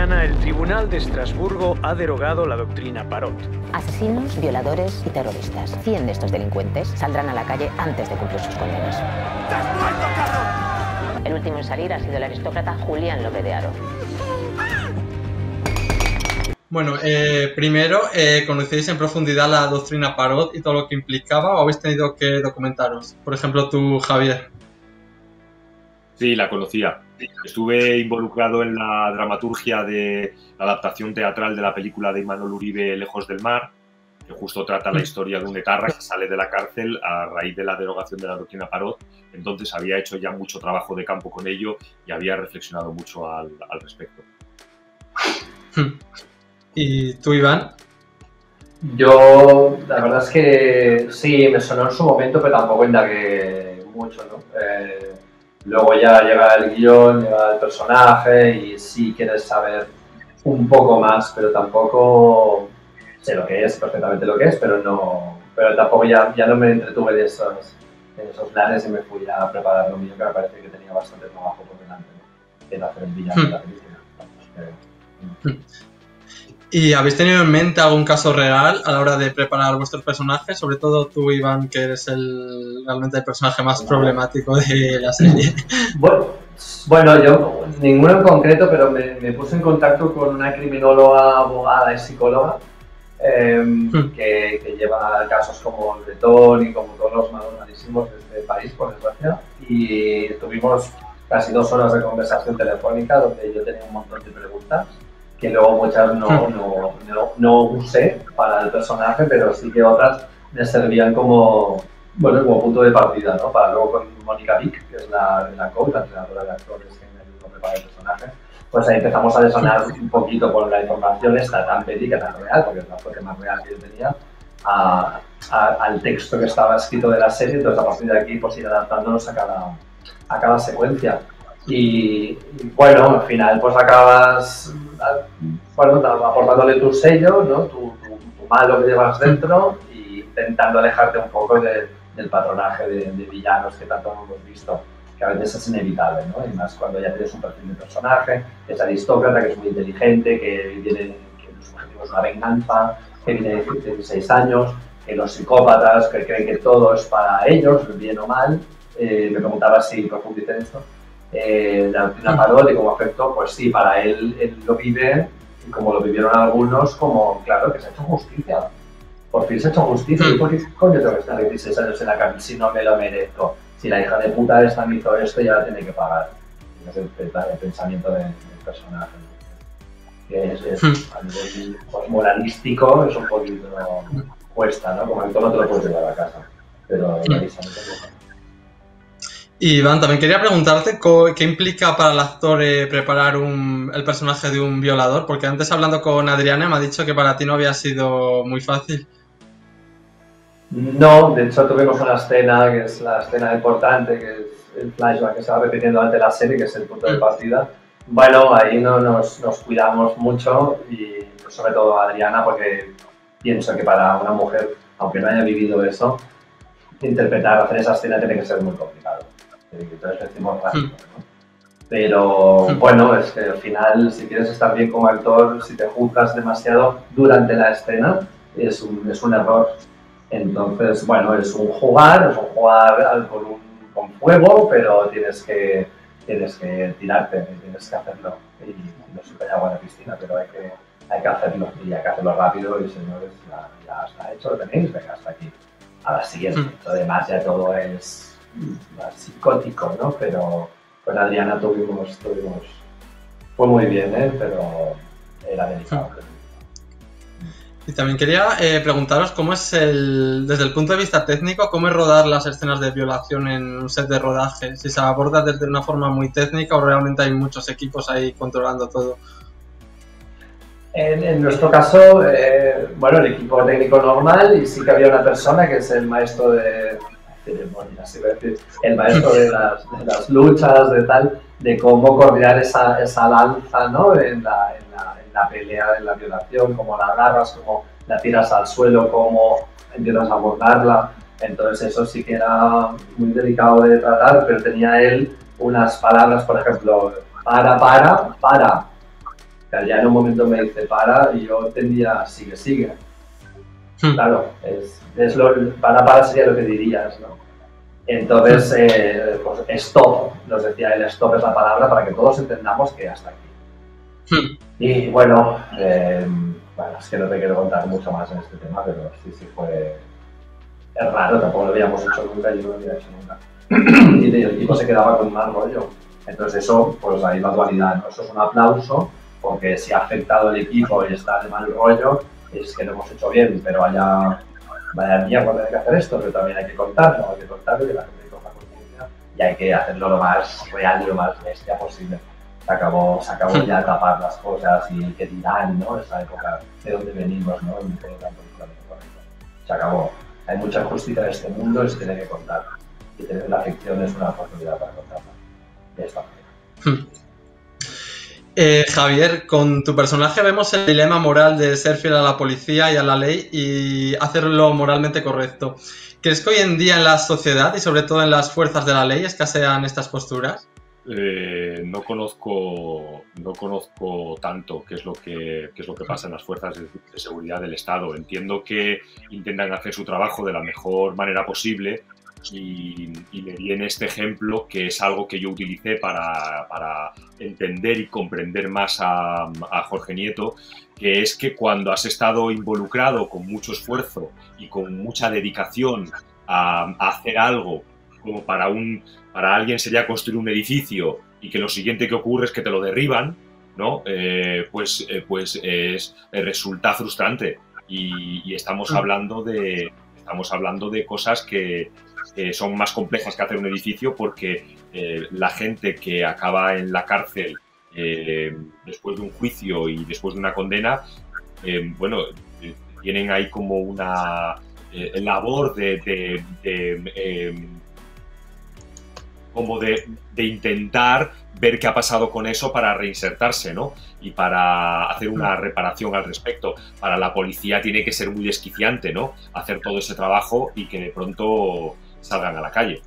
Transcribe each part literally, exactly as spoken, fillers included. mañana, el Tribunal de Estrasburgo ha derogado la doctrina Parot. Asesinos, violadores y terroristas. Cien de estos delincuentes saldrán a la calle antes de cumplir sus condenas. ¡Estás muerto, cabrón! El último en salir ha sido el aristócrata Julián López de Aro. Bueno, eh, primero, eh, ¿conocéis en profundidad la doctrina Parot y todo lo que implicaba o habéis tenido que documentaros? Por ejemplo, tú, Javier. Sí, la conocía. Estuve involucrado en la dramaturgia de la adaptación teatral de la película de Imanol Uribe, Lejos del Mar, que justo trata la historia de un etarra que sale de la cárcel a raíz de la derogación de la doctrina Parot. Entonces había hecho ya mucho trabajo de campo con ello y había reflexionado mucho al, al respecto. ¿Y tú, Iván? Yo, la verdad es que sí, me sonó en su momento, pero tampoco indagué mucho, ¿no? Eh, luego ya llega el guión, llega el personaje y sí quieres saber un poco más, pero tampoco sé lo que es, perfectamente lo que es, pero no, pero tampoco ya, ya no me entretuve de esos, de esos planes y me fui a preparar lo mío, que me parece que tenía bastante trabajo por delante, ¿no? En hacer el villano de la película. Pues, eh, no. ¿Y habéis tenido en mente algún caso real a la hora de preparar vuestros personajes? Sobre todo tú, Iván, que eres el, realmente el personaje más problemático de la serie. Bueno, bueno yo ninguno en concreto, pero me, me puse en contacto con una criminóloga, abogada y psicóloga eh, hmm. que, que lleva casos como el Bretón y como todos los malísimos de este país, por desgracia. Y tuvimos casi dos horas de conversación telefónica donde yo tenía un montón de preguntas que luego muchas no, no, no, no usé para el personaje, pero sí que otras me servían como, bueno, como punto de partida, ¿no? Para luego con Mónica Vic, que es la, la coach, la entrenadora de actores que me ayudó a preparar el personaje, pues ahí empezamos a desanar un poquito por la información esta tan bélica, tan real, porque es la fuente más real que yo tenía, a, a, al texto que estaba escrito de la serie, entonces a partir de aquí pues ir adaptándonos a cada, a cada secuencia. Y, y bueno, al final pues acabas bueno, aportándole tu sello, ¿no? tu, tu, tu malo que llevas dentro y intentando alejarte un poco de, del patronaje de, de villanos que tanto hemos visto, que a veces es inevitable, ¿no? Y más cuando ya tienes un perfil de personaje, que es aristócrata, que es muy inteligente, que tiene su objetivo es una venganza, que viene de dieciséis años, que los psicópatas que creen que todo es para ellos, bien o mal. Eh, me preguntaba si profundicé en esto. Eh, la doctrina Parot y como afectó, pues sí, para él, él lo vive, como lo vivieron algunos, como, claro, que se ha hecho justicia. Por fin se ha hecho justicia. ¿Y por qué coño tengo que estar dieciséis años en la cárcel si no me lo merezco? Si la hija de puta esta me hizo esto, ya la tiene que pagar. Es el, el, el pensamiento del de personaje. Es, es a nivel pues, moralístico, es un poquito cuesta, ¿no? Como en todo no te lo puedes llevar a casa. Pero la visa no te puede. Y Iván, también quería preguntarte qué implica para el actor eh, preparar un, el personaje de un violador, porque antes hablando con Adriana me ha dicho que para ti no había sido muy fácil. No, de hecho tuvimos una escena, que es la escena importante, que es el flashback que se va repitiendo ante la serie, que es el punto de partida. Bueno, ahí no nos, nos cuidamos mucho, y sobre todo Adriana, porque pienso que para una mujer, aunque no haya vivido eso, interpretar, hacer esa escena tiene que ser muy complicado. Entonces decimos rápido, ¿no? Pero bueno, es que al final si quieres estar bien como actor, si te juzgas demasiado durante la escena es un, es un error. Entonces bueno, es un jugar, es un jugar con, un, con fuego, pero tienes que, tienes que tirarte, tienes que hacerlo. Y no sé qué hay agua en la piscina, pero hay que, hay que hacerlo y hay que hacerlo rápido y señores, ya, ya está hecho, lo tenéis, venga hasta aquí. A la siguiente, además ya todo es... más psicótico, ¿no? Pero con Adriana tuvimos, tuvimos... fue muy bien, ¿eh? Pero era delicado. Y también quería eh, preguntaros cómo es el... desde el punto de vista técnico, ¿cómo es rodar las escenas de violación en un set de rodaje? Si se aborda desde una forma muy técnica o realmente hay muchos equipos ahí controlando todo. En, en nuestro caso, eh, bueno, el equipo técnico normal y sí que había una persona que es el maestro de... el maestro de las, de las luchas, de tal, de cómo coordinar esa, esa lanza, ¿no? En la, en, la, en la pelea, en la violación, cómo la agarras, cómo la tiras al suelo, cómo empiezas a abordarla. Entonces eso sí que era muy delicado de tratar, pero tenía él unas palabras, por ejemplo, para, para, para, Galeano un momento me dice para y yo tendía sigue, sigue. Sí. Claro, es, es lo, para para sería lo que dirías, ¿no? Entonces, eh, pues stop, nos decía él, stop es la palabra para que todos entendamos que hasta aquí. Sí. Y bueno, eh, bueno, es que no te quiero contar mucho más en este tema, pero sí, sí fue... Es raro, tampoco lo habíamos hecho nunca, yo no lo había hecho nunca. Y el tipo se quedaba con mal rollo. Entonces eso, pues ahí la dualidad, ¿no? Eso es un aplauso, porque si ha afectado el equipo y está de mal rollo, es que lo hemos hecho bien, pero vaya, vaya mía cuando hay que hacer esto, pero también hay que contarlo, hay que contarlo y la gente coja conciencia y hay que hacerlo lo más real y lo más bestia posible. Se acabó, se acabó ya tapar las cosas y el que dirán, ¿no? Esa época de donde venimos, ¿no? Se acabó. Hay mucha justicia en este mundo y se tiene que contar. Y tener la ficción es una oportunidad para contarla. De esta manera. Eh, Javier, con tu personaje vemos el dilema moral de ser fiel a la policía y a la ley y hacerlo moralmente correcto. ¿Crees que hoy en día en la sociedad y sobre todo en las fuerzas de la ley escasean estas posturas? Eh, no conozco, no conozco tanto qué es lo que, qué es lo que pasa en las fuerzas de, de seguridad del Estado. Entiendo que intentan hacer su trabajo de la mejor manera posible y, y me viene este ejemplo que es algo que yo utilicé para, para entender y comprender más a, a Jorge Nieto, que es que cuando has estado involucrado con mucho esfuerzo y con mucha dedicación a, a hacer algo como para un... Para alguien sería construir un edificio y que lo siguiente que ocurre es que te lo derriban, ¿no? Eh, pues eh, pues es, resulta frustrante y, y estamos hablando de estamos hablando de cosas que eh, son más complejas que hacer un edificio porque eh, la gente que acaba en la cárcel eh, después de un juicio y después de una condena, eh, bueno, eh, tienen ahí como una eh, labor de... de, de eh, como de, de intentar ver qué ha pasado con eso para reinsertarse, ¿no? Y para hacer una reparación al respecto. Para la policía tiene que ser muy desquiciante, ¿no? Hacer todo ese trabajo y que de pronto salgan a la calle.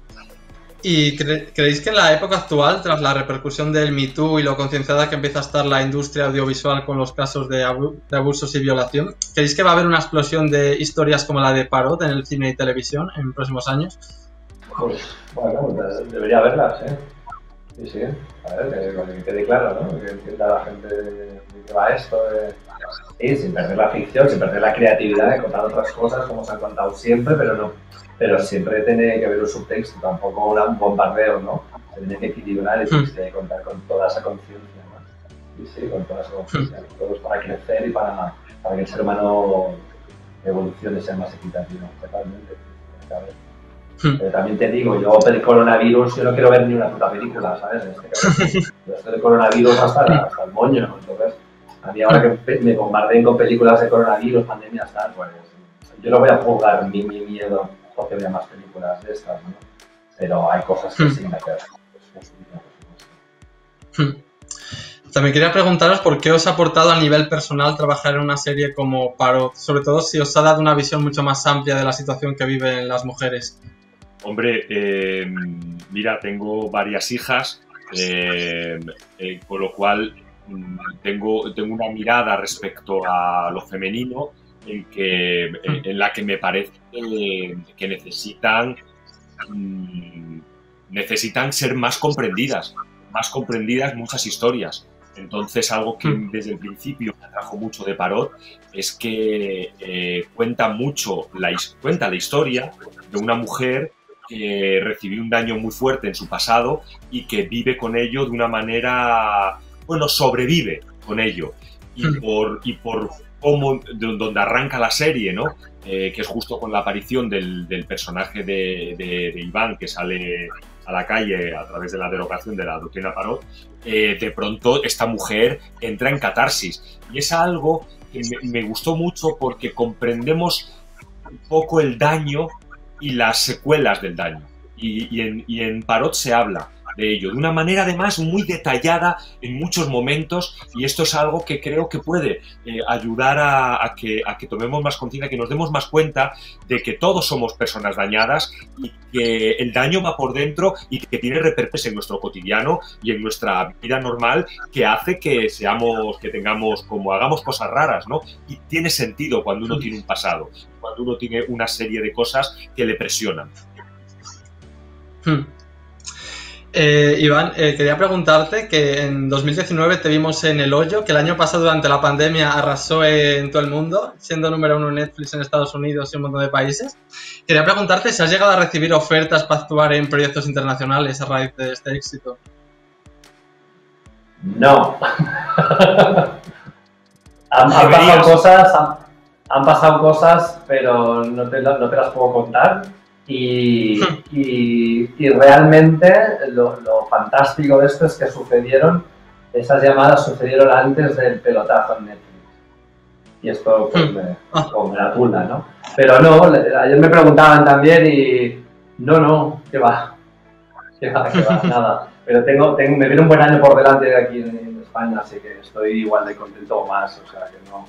¿Y cre creéis que en la época actual, tras la repercusión del Me Too y lo concienciada que empieza a estar la industria audiovisual con los casos de, abu de abusos y violación, creéis que va a haber una explosión de historias como la de Parot en el cine y televisión en próximos años? Pues, bueno, debería verlas, ¿eh? Sí, sí, a ver, que, que quede claro, ¿no? Que entienda la gente que va a esto, eh. Sí, sin perder la ficción, sin perder la creatividad de contar otras cosas como se han contado siempre, pero no, pero siempre tiene que haber un subtexto, tampoco un bombardeo, ¿no? Se tiene que equilibrar y contar con toda esa conciencia, ¿no? Sí, sí, con toda esa conciencia, todos para crecer y para, para que el ser humano evolucione y sea más equitativo, totalmente. Pero también te digo, yo del coronavirus yo no quiero ver ni una puta película, ¿sabes? Este yo estoy del coronavirus hasta, la, hasta el moño, entonces a mí ahora que me bombardeen con películas de coronavirus, pandemia, tal, pues yo no voy a juzgar mi, mi miedo porque vea más películas de estas, ¿no? Pero hay cosas que sí me quedan. También quería preguntaros por qué os ha aportado a nivel personal trabajar en una serie como Parot, sobre todo si os ha dado una visión mucho más amplia de la situación que viven las mujeres. Hombre, eh, mira, tengo varias hijas, eh, eh, con lo cual tengo, tengo una mirada respecto a lo femenino en, que, en, en la que me parece que, que necesitan, mm, necesitan ser más comprendidas, más comprendidas muchas historias. Entonces, algo que desde el principio me atrajo mucho de Parot es que eh, cuenta mucho la, cuenta la historia de una mujer que recibió un daño muy fuerte en su pasado y que vive con ello de una manera, bueno, sobrevive con ello. Y por, y por cómo, de donde arranca la serie, ¿no? Eh, que es justo con la aparición del, del personaje de, de, de Iván, que sale a la calle a través de la derogación de la doctrina Parot, eh, de pronto esta mujer entra en catarsis. Y es algo que me, me gustó mucho porque comprendemos un poco el daño y las secuelas del daño. Y, y, en, y en Parot se habla de ello, de una manera además muy detallada en muchos momentos, y esto es algo que creo que puede eh, ayudar a, a, que, a que tomemos más conciencia, que nos demos más cuenta de que todos somos personas dañadas y que el daño va por dentro y que tiene repercusiones en nuestro cotidiano y en nuestra vida normal, que hace que seamos, que tengamos, como hagamos cosas raras, ¿no? Y tiene sentido cuando uno tiene un pasado, cuando uno tiene una serie de cosas que le presionan. Hmm. Eh, Iván, eh, quería preguntarte que en dos mil diecinueve te vimos en El Hoyo, que el año pasado durante la pandemia arrasó en todo el mundo, siendo número uno en Netflix en Estados Unidos y un montón de países. Quería preguntarte si has llegado a recibir ofertas para actuar en proyectos internacionales a raíz de este éxito. No. han, han pasado cosas, han, han pasado cosas, pero no te, no te las puedo contar. Y, y, y realmente lo, lo fantástico de esto es que sucedieron, esas llamadas sucedieron antes del pelotazo en Netflix. Y esto pues me congratula, ¿no? Pero no, ayer me preguntaban también y no, no, que va, que va, que va, nada. Pero tengo, tengo, me viene un buen año por delante de aquí en, en España, así que estoy igual de contento o más, o sea que no,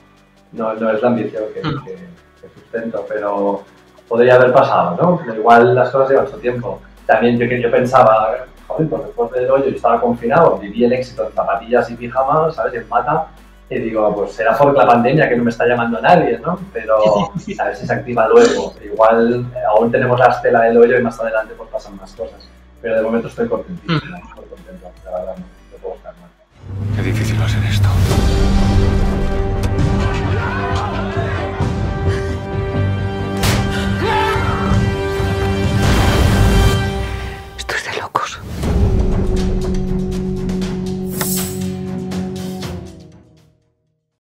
no, no es la ambición que, que, que sustento, pero... podría haber pasado, ¿no? Pero igual las cosas llevan su tiempo. También yo, yo pensaba, joder, pues después del Hoyo yo estaba confinado, viví el éxito en zapatillas y pijama, ¿sabes? En bata. Y digo, pues será por la pandemia que no me está llamando nadie, ¿no? Pero a ver si se activa luego. Igual aún tenemos la estela del Hoyo y más adelante pues pasan más cosas. Pero de momento estoy contentísimo, mm. estoy contento, la verdad, no puedo estar mal. Qué difícil va a ser esto.